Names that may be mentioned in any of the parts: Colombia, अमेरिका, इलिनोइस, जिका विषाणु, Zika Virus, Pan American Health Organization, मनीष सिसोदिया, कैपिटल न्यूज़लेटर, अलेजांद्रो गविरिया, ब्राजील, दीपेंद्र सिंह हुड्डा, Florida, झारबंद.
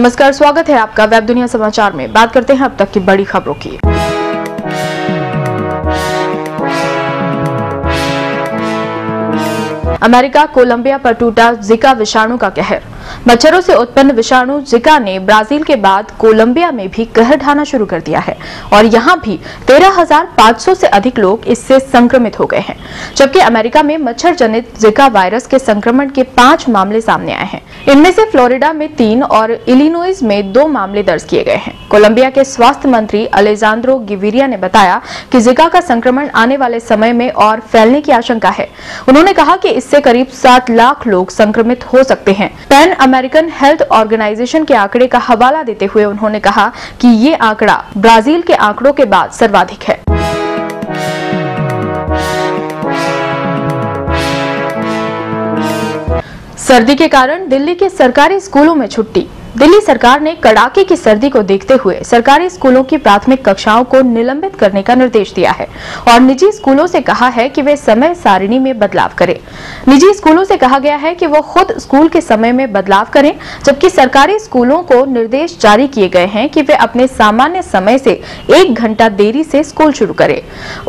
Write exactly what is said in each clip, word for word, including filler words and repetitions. नमस्कार, स्वागत है आपका वेब दुनिया समाचार में। बात करते हैं अब तक की बड़ी खबरों की। अमेरिका कोलंबिया पर टूटा जिका विषाणु का कहर। मच्छरों से उत्पन्न विषाणु जिका ने ब्राजील के बाद कोलंबिया में भी कहर ढाना शुरू कर दिया है और यहाँ भी तेरह हज़ार पाँच सौ से अधिक लोग इससे संक्रमित हो गए हैं, जबकि अमेरिका में मच्छर जनित जिका वायरस के संक्रमण के पांच मामले सामने आए हैं। इनमें से फ्लोरिडा में तीन और इलिनोइस में दो मामले दर्ज किए गए हैं। कोलंबिया के स्वास्थ्य मंत्री अलेजांद्रो गविरिया ने बताया कि जिका का संक्रमण आने वाले समय में और फैलने की आशंका है। उन्होंने कहा कि इससे करीब सात लाख लोग संक्रमित हो सकते हैं। पैन अमेरिकन हेल्थ ऑर्गेनाइजेशन के आंकड़े का हवाला देते हुए उन्होंने कहा कि ये आंकड़ा ब्राजील के आंकड़ों के बाद सर्वाधिक है। सर्दी के कारण दिल्ली के सरकारी स्कूलों में छुट्टी। दिल्ली सरकार ने कड़ाके की सर्दी को देखते हुए सरकारी स्कूलों की प्राथमिक कक्षाओं को निलंबित करने का निर्देश दिया है और निजी स्कूलों से कहा है कि वे समय सारिणी में बदलाव करें। निजी स्कूलों से कहा गया है कि वो खुद स्कूल के समय में बदलाव करें, जबकि सरकारी स्कूलों को निर्देश जारी किए गए हैं कि वे अपने सामान्य समय से एक घंटा देरी से स्कूल शुरू करें।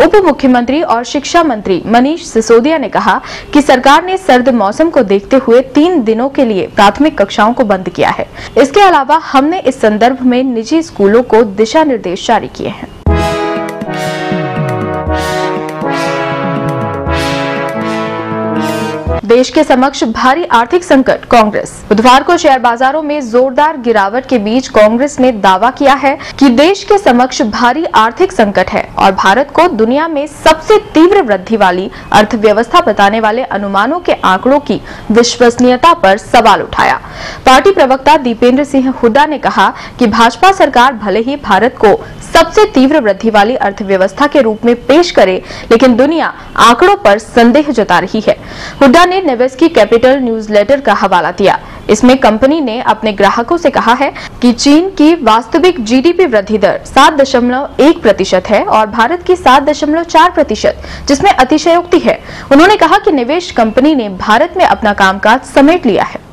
उप मुख्यमंत्री और शिक्षा मंत्री मनीष सिसोदिया ने कहा कि सरकार ने सर्द मौसम को देखते हुए तीन दिनों के लिए प्राथमिक कक्षाओं को बंद किया है। इसके अलावा हमने इस संदर्भ में निजी स्कूलों को दिशा निर्देश जारी किए हैं। देश के समक्ष भारी आर्थिक संकट। कांग्रेस बुधवार को शेयर बाजारों में जोरदार गिरावट के बीच कांग्रेस ने दावा किया है कि देश के समक्ष भारी आर्थिक संकट है और भारत को दुनिया में सबसे तीव्र वृद्धि वाली अर्थव्यवस्था बताने वाले अनुमानों के आंकड़ों की विश्वसनीयता पर सवाल उठाया। पार्टी प्रवक्ता दीपेंद्र सिंह हुड्डा ने कहा कि भाजपा सरकार भले ही भारत को सबसे तीव्र वृद्धि वाली अर्थव्यवस्था के रूप में पेश करे, लेकिन दुनिया आंकड़ों पर संदेह जता रही है। हुड्डा ने निवेश की कैपिटल न्यूज़लेटर का हवाला दिया। इसमें कंपनी ने अपने ग्राहकों से कहा है कि चीन की वास्तविक जीडीपी वृद्धि दर सात दशमलव एक प्रतिशत है और भारत की सात दशमलव चार प्रतिशत, जिसमें अतिशयोक्ति है। उन्होंने कहा कि निवेश कंपनी ने भारत में अपना कामकाज समेट लिया है।